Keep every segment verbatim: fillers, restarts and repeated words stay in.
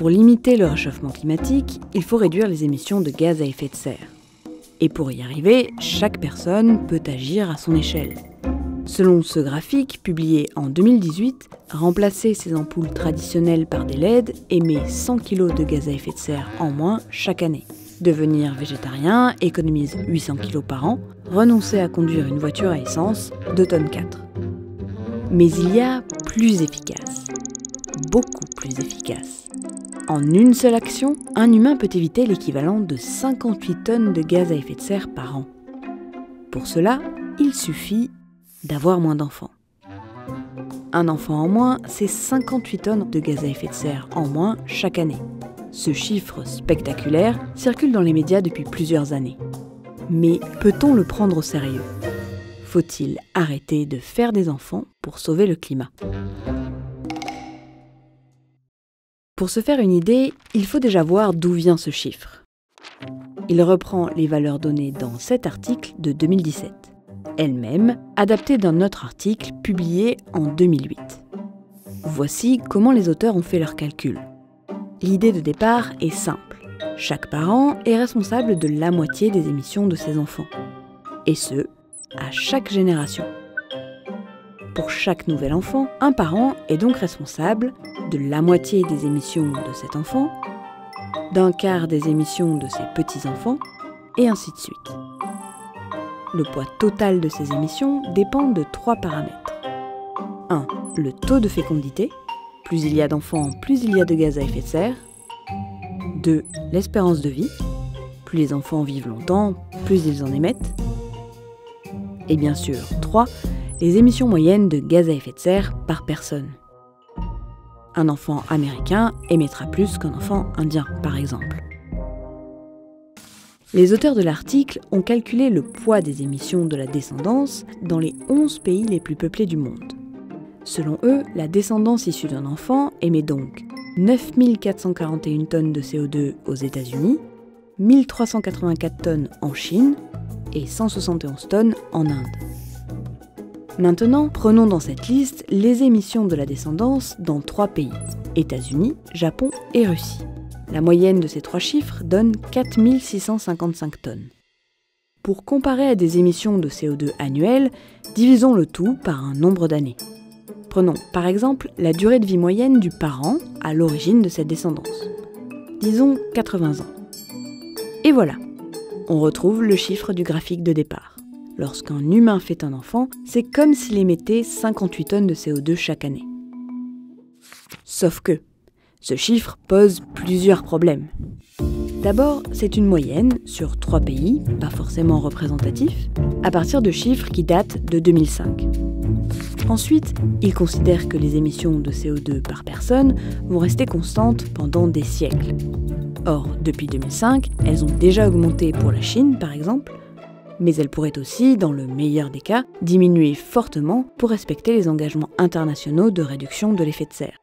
Pour limiter le réchauffement climatique, il faut réduire les émissions de gaz à effet de serre. Et pour y arriver, chaque personne peut agir à son échelle. Selon ce graphique, publié en deux mille dix-huit, remplacer ces ampoules traditionnelles par des L E D émet cent kilos de gaz à effet de serre en moins chaque année. Devenir végétarien économise huit cents kilos par an, renoncer à conduire une voiture à essence, deux tonnes quatre. Mais il y a plus efficace. Beaucoup plus efficace. En une seule action, un humain peut éviter l'équivalent de cinquante-huit tonnes de gaz à effet de serre par an. Pour cela, il suffit d'avoir moins d'enfants. Un enfant en moins, c'est cinquante-huit tonnes de gaz à effet de serre en moins chaque année. Ce chiffre spectaculaire circule dans les médias depuis plusieurs années. Mais peut-on le prendre au sérieux ? Faut-il arrêter de faire des enfants pour sauver le climat ? Pour se faire une idée, il faut déjà voir d'où vient ce chiffre. Il reprend les valeurs données dans cet article de deux mille dix-sept, elles-mêmes adaptées d'un autre article publié en deux mille huit. Voici comment les auteurs ont fait leurs calculs. L'idée de départ est simple. Chaque parent est responsable de la moitié des émissions de ses enfants. Et ce, à chaque génération. Pour chaque nouvel enfant, un parent est donc responsable de la moitié des émissions de cet enfant, d'un quart des émissions de ses petits-enfants, et ainsi de suite. Le poids total de ces émissions dépend de trois paramètres. un. Le taux de fécondité. Plus il y a d'enfants, plus il y a de gaz à effet de serre. deux. L'espérance de vie. Plus les enfants vivent longtemps, plus ils en émettent. Et bien sûr, trois. Les émissions moyennes de gaz à effet de serre par personne. Un enfant américain émettra plus qu'un enfant indien, par exemple. Les auteurs de l'article ont calculé le poids des émissions de la descendance dans les onze pays les plus peuplés du monde. Selon eux, la descendance issue d'un enfant émet donc neuf mille quatre cent quarante et une tonnes de C O deux aux États-Unis, mille trois cent quatre-vingt-quatre tonnes en Chine et cent soixante et onze tonnes en Inde. Maintenant, prenons dans cette liste les émissions de la descendance dans trois pays, États-Unis, Japon et Russie. La moyenne de ces trois chiffres donne quatre mille six cent cinquante-cinq tonnes. Pour comparer à des émissions de C O deux annuelles, divisons le tout par un nombre d'années. Prenons par exemple la durée de vie moyenne du parent à l'origine de cette descendance. Disons quatre-vingts ans. Et voilà, on retrouve le chiffre du graphique de départ. Lorsqu'un humain fait un enfant, c'est comme s'il émettait cinquante-huit tonnes de C O deux chaque année. Sauf que ce chiffre pose plusieurs problèmes. D'abord, c'est une moyenne sur trois pays, pas forcément représentatifs, à partir de chiffres qui datent de deux mille cinq. Ensuite, il considère que les émissions de C O deux par personne vont rester constantes pendant des siècles. Or, depuis deux mille cinq, elles ont déjà augmenté pour la Chine, par exemple, mais elles pourraient aussi, dans le meilleur des cas, diminuer fortement pour respecter les engagements internationaux de réduction de l'effet de serre.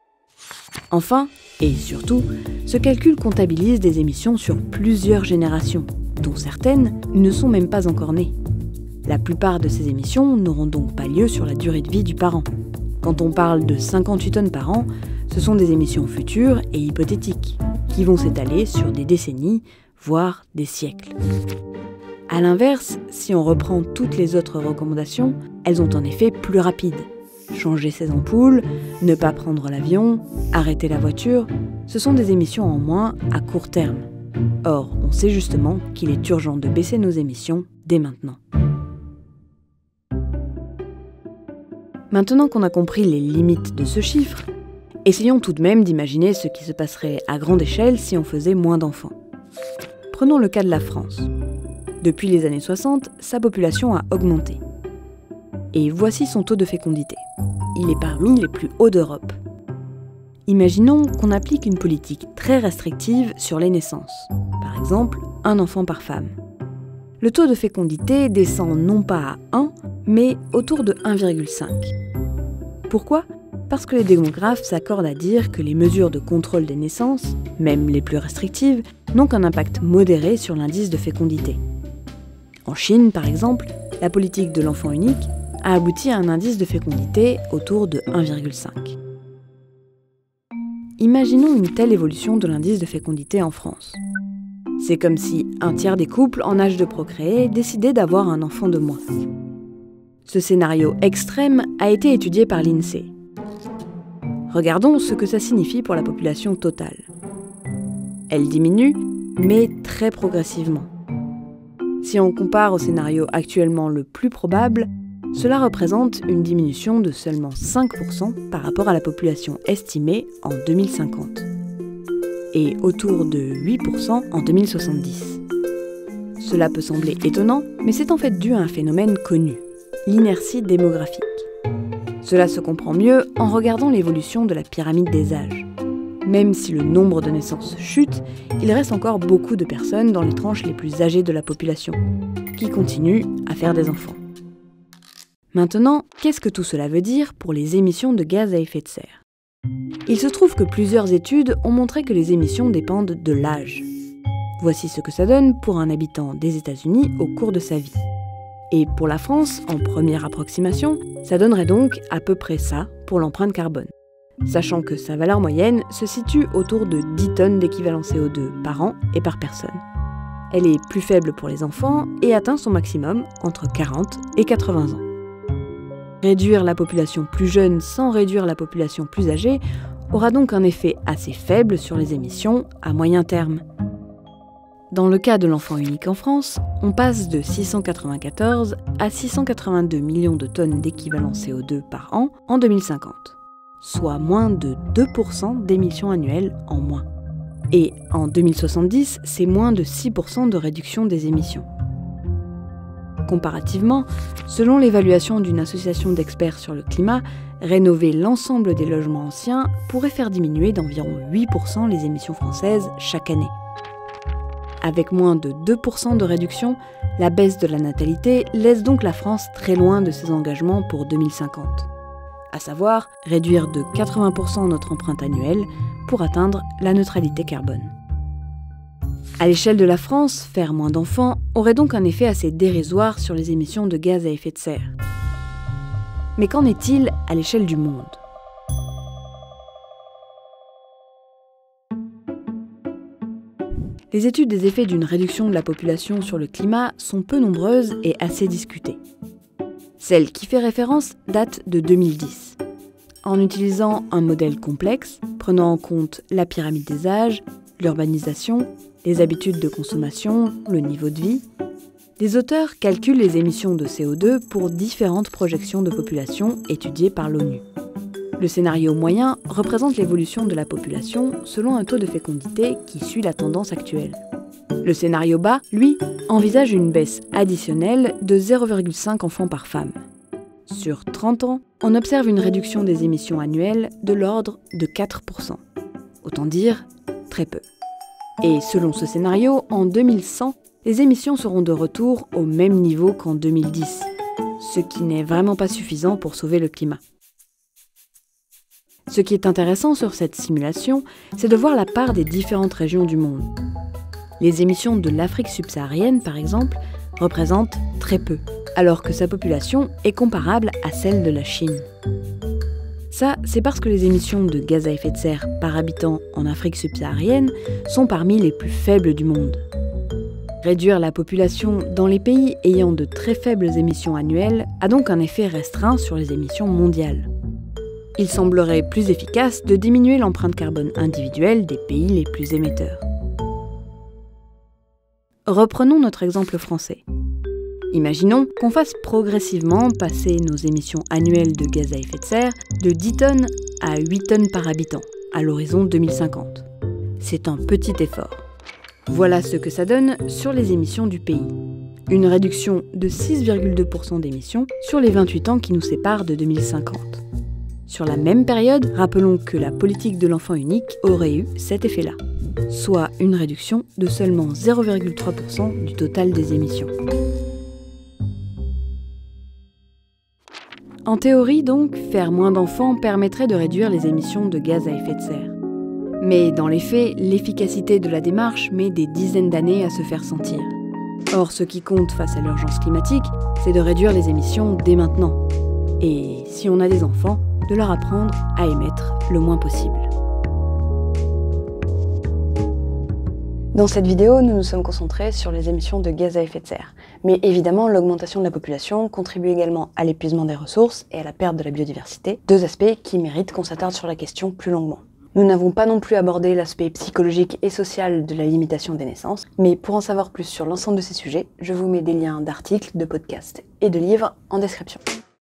Enfin, et surtout, ce calcul comptabilise des émissions sur plusieurs générations, dont certaines ne sont même pas encore nées. La plupart de ces émissions n'auront donc pas lieu sur la durée de vie du parent. Quand on parle de cinquante-huit tonnes par an, ce sont des émissions futures et hypothétiques, qui vont s'étaler sur des décennies, voire des siècles. A l'inverse, si on reprend toutes les autres recommandations, elles ont un effet plus rapide. Changer ses ampoules, ne pas prendre l'avion, arrêter la voiture, ce sont des émissions en moins à court terme. Or, on sait justement qu'il est urgent de baisser nos émissions dès maintenant. Maintenant qu'on a compris les limites de ce chiffre, essayons tout de même d'imaginer ce qui se passerait à grande échelle si on faisait moins d'enfants. Prenons le cas de la France. Depuis les années soixante, sa population a augmenté. Et voici son taux de fécondité. Il est parmi les plus hauts d'Europe. Imaginons qu'on applique une politique très restrictive sur les naissances. Par exemple, un enfant par femme. Le taux de fécondité descend non pas à un, mais autour de un virgule cinq. Pourquoi ? Parce que les démographes s'accordent à dire que les mesures de contrôle des naissances, même les plus restrictives, n'ont qu'un impact modéré sur l'indice de fécondité. En Chine, par exemple, la politique de l'enfant unique a abouti à un indice de fécondité autour de un virgule cinq. Imaginons une telle évolution de l'indice de fécondité en France. C'est comme si un tiers des couples en âge de procréer décidaient d'avoir un enfant de moins. Ce scénario extrême a été étudié par l'INSEE. Regardons ce que ça signifie pour la population totale. Elle diminue, mais très progressivement. Si on compare au scénario actuellement le plus probable, cela représente une diminution de seulement cinq pour cent par rapport à la population estimée en deux mille cinquante, et autour de huit pour cent en deux mille soixante-dix. Cela peut sembler étonnant, mais c'est en fait dû à un phénomène connu, l'inertie démographique. Cela se comprend mieux en regardant l'évolution de la pyramide des âges. Même si le nombre de naissances chute, il reste encore beaucoup de personnes dans les tranches les plus âgées de la population, qui continuent à faire des enfants. Maintenant, qu'est-ce que tout cela veut dire pour les émissions de gaz à effet de serre? Il se trouve que plusieurs études ont montré que les émissions dépendent de l'âge. Voici ce que ça donne pour un habitant des États-Unis au cours de sa vie. Et pour la France, en première approximation, ça donnerait donc à peu près ça pour l'empreinte carbone, sachant que sa valeur moyenne se situe autour de dix tonnes d'équivalent C O deux par an et par personne. Elle est plus faible pour les enfants et atteint son maximum entre quarante et quatre-vingts ans. Réduire la population plus jeune sans réduire la population plus âgée aura donc un effet assez faible sur les émissions à moyen terme. Dans le cas de l'enfant unique en France, on passe de six cent quatre-vingt-quatorze à six cent quatre-vingt-deux millions de tonnes d'équivalent C O deux par an en deux mille cinquante, soit moins de deux pour cent d'émissions annuelles en moins. Et en deux mille soixante-dix, c'est moins de six pour cent de réduction des émissions. Comparativement, selon l'évaluation d'une association d'experts sur le climat, rénover l'ensemble des logements anciens pourrait faire diminuer d'environ huit pour cent les émissions françaises chaque année. Avec moins de deux pour cent de réduction, la baisse de la natalité laisse donc la France très loin de ses engagements pour deux mille cinquante, à savoir réduire de quatre-vingts pour cent notre empreinte annuelle pour atteindre la neutralité carbone. À l'échelle de la France, faire moins d'enfants aurait donc un effet assez dérisoire sur les émissions de gaz à effet de serre. Mais qu'en est-il à l'échelle du monde? Les études des effets d'une réduction de la population sur le climat sont peu nombreuses et assez discutées. Celle qui fait référence date de deux mille dix. En utilisant un modèle complexe, prenant en compte la pyramide des âges, l'urbanisation, les habitudes de consommation, le niveau de vie, les auteurs calculent les émissions de C O deux pour différentes projections de population étudiées par l'ONU. Le scénario moyen représente l'évolution de la population selon un taux de fécondité qui suit la tendance actuelle. Le scénario bas, lui, envisage une baisse additionnelle de zéro virgule cinq enfants par femme. Sur trente ans, on observe une réduction des émissions annuelles de l'ordre de quatre pour cent. Autant dire très peu. Et selon ce scénario, en deux mille cent, les émissions seront de retour au même niveau qu'en deux mille dix, ce qui n'est vraiment pas suffisant pour sauver le climat. Ce qui est intéressant sur cette simulation, c'est de voir la part des différentes régions du monde. Les émissions de l'Afrique subsaharienne, par exemple, représentent très peu, alors que sa population est comparable à celle de la Chine. Ça, c'est parce que les émissions de gaz à effet de serre par habitant en Afrique subsaharienne sont parmi les plus faibles du monde. Réduire la population dans les pays ayant de très faibles émissions annuelles a donc un effet restreint sur les émissions mondiales. Il semblerait plus efficace de diminuer l'empreinte carbone individuelle des pays les plus émetteurs. Reprenons notre exemple français. Imaginons qu'on fasse progressivement passer nos émissions annuelles de gaz à effet de serre de dix tonnes à huit tonnes par habitant à l'horizon deux mille cinquante. C'est un petit effort. Voilà ce que ça donne sur les émissions du pays. Une réduction de six virgule deux pour cent d'émissions sur les vingt-huit ans qui nous séparent de deux mille cinquante. Sur la même période, rappelons que la politique de l'enfant unique aurait eu cet effet-là, soit une réduction de seulement zéro virgule trois pour cent du total des émissions. En théorie donc, faire moins d'enfants permettrait de réduire les émissions de gaz à effet de serre. Mais dans les faits, l'efficacité de la démarche met des dizaines d'années à se faire sentir. Or, ce qui compte face à l'urgence climatique, c'est de réduire les émissions dès maintenant. Et si on a des enfants, de leur apprendre à émettre le moins possible. Dans cette vidéo, nous nous sommes concentrés sur les émissions de gaz à effet de serre. Mais évidemment, l'augmentation de la population contribue également à l'épuisement des ressources et à la perte de la biodiversité, deux aspects qui méritent qu'on s'attarde sur la question plus longuement. Nous n'avons pas non plus abordé l'aspect psychologique et social de la limitation des naissances, mais pour en savoir plus sur l'ensemble de ces sujets, je vous mets des liens d'articles, de podcasts et de livres en description.